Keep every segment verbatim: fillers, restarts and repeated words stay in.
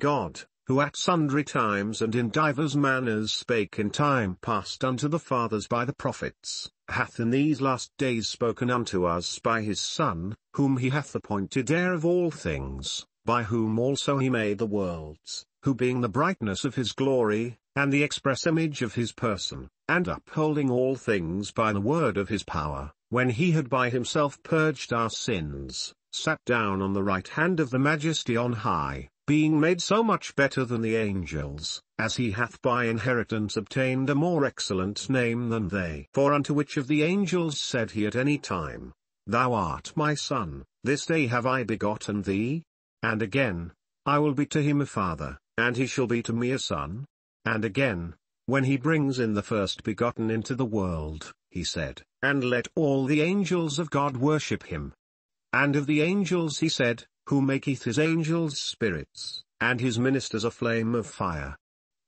God, who at sundry times and in divers manners spake in time past unto the fathers by the prophets, hath in these last days spoken unto us by his Son, whom he hath appointed heir of all things, by whom also he made the worlds, who being the brightness of his glory, and the express image of his person, and upholding all things by the word of his power, when he had by himself purged our sins, sat down on the right hand of the Majesty on high, being made so much better than the angels, as he hath by inheritance obtained a more excellent name than they. For unto which of the angels said he at any time, Thou art my Son, this day have I begotten thee? And again, I will be to him a father, and he shall be to me a son. And again, when he brings in the first begotten into the world, he said, And let all the angels of God worship him. And of the angels he said, Who maketh his angels spirits, and his ministers a flame of fire.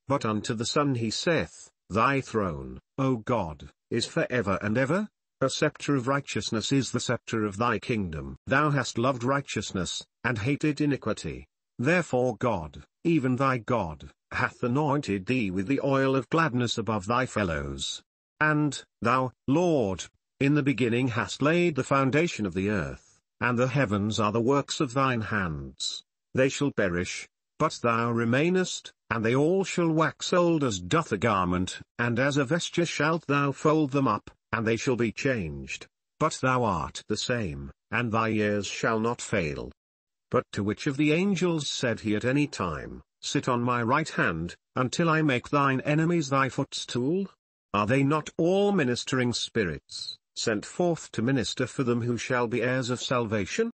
But unto the Son he saith, Thy throne, O God, is for ever and ever. A sceptre of righteousness is the sceptre of thy kingdom. Thou hast loved righteousness, and hated iniquity. Therefore God, even thy God, hath anointed thee with the oil of gladness above thy fellows. And, thou, Lord, in the beginning hast laid the foundation of the earth. And the heavens are the works of thine hands. They shall perish, but thou remainest, and they all shall wax old as doth a garment, and as a vesture shalt thou fold them up, and they shall be changed. But thou art the same, and thy years shall not fail. But to which of the angels said he at any time, Sit on my right hand, until I make thine enemies thy footstool? Are they not all ministering spirits, sent forth to minister for them who shall be heirs of salvation?